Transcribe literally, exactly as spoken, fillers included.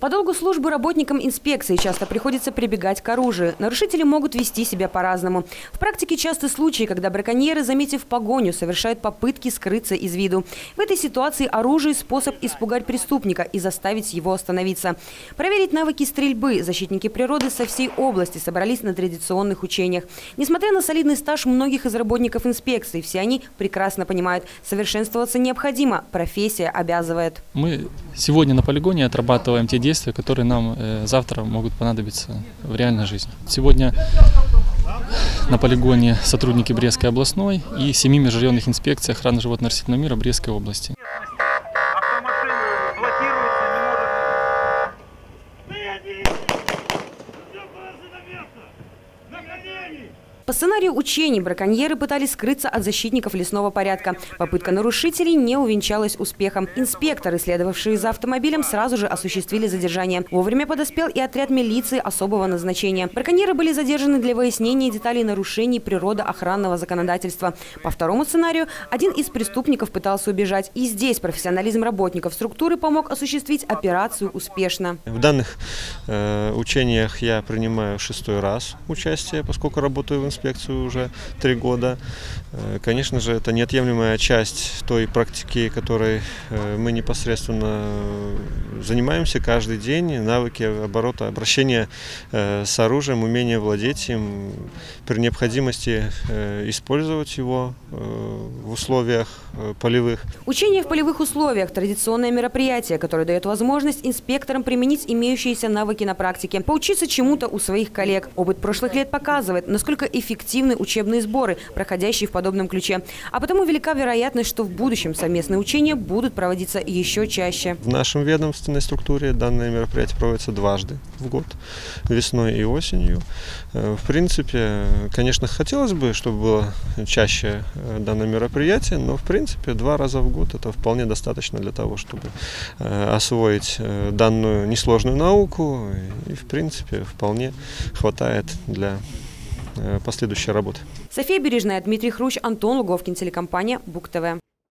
По долгу службы работникам инспекции часто приходится прибегать к оружию. Нарушители могут вести себя по-разному. В практике часты случаи, когда браконьеры, заметив погоню, совершают попытки скрыться из виду. В этой ситуации оружие – способ испугать преступника и заставить его остановиться. Проверить навыки стрельбы защитники природы со всей области собрались на традиционных учениях. Несмотря на солидный стаж многих из работников инспекции, все они прекрасно понимают – совершенствоваться необходимо, профессия обязывает. Мы сегодня на полигоне отрабатываем те действия, действия, которые нам завтра могут понадобиться в реальной жизни. Сегодня на полигоне сотрудники Брестской областной и семи межрайонных инспекций охраны животно-растительного мира Брестской области. По сценарию учений браконьеры пытались скрыться от защитников лесного порядка. Попытка нарушителей не увенчалась успехом. Инспекторы, следовавшие за автомобилем, сразу же осуществили задержание. Вовремя подоспел и отряд милиции особого назначения. Браконьеры были задержаны для выяснения деталей нарушений природоохранного законодательства. По второму сценарию один из преступников пытался убежать. И здесь профессионализм работников структуры помог осуществить операцию успешно. В данных э, учениях я принимаю шестой раз участие, поскольку работаю в инспекции. Инспекцию уже три года. Конечно же, это неотъемлемая часть той практики, которой мы непосредственно занимаемся каждый день. Навыки оборота, обращения с оружием, умение владеть им, при необходимости использовать его в условиях полевых. Учение в полевых условиях – традиционное мероприятие, которое дает возможность инспекторам применить имеющиеся навыки на практике, поучиться чему-то у своих коллег. Опыт прошлых лет показывает, насколько эффективно эффективны учебные сборы, проходящие в подобном ключе. А потому велика вероятность, что в будущем совместные учения будут проводиться еще чаще. В нашем ведомственной структуре данное мероприятие проводится дважды в год, весной и осенью. В принципе, конечно, хотелось бы, чтобы было чаще данное мероприятие, но в принципе два раза в год это вполне достаточно для того, чтобы освоить данную несложную науку, и в принципе вполне хватает для последующая работа. София Бережная, Дмитрий Хрущ, Антон Луговкин, телекомпания Буг-ТВ.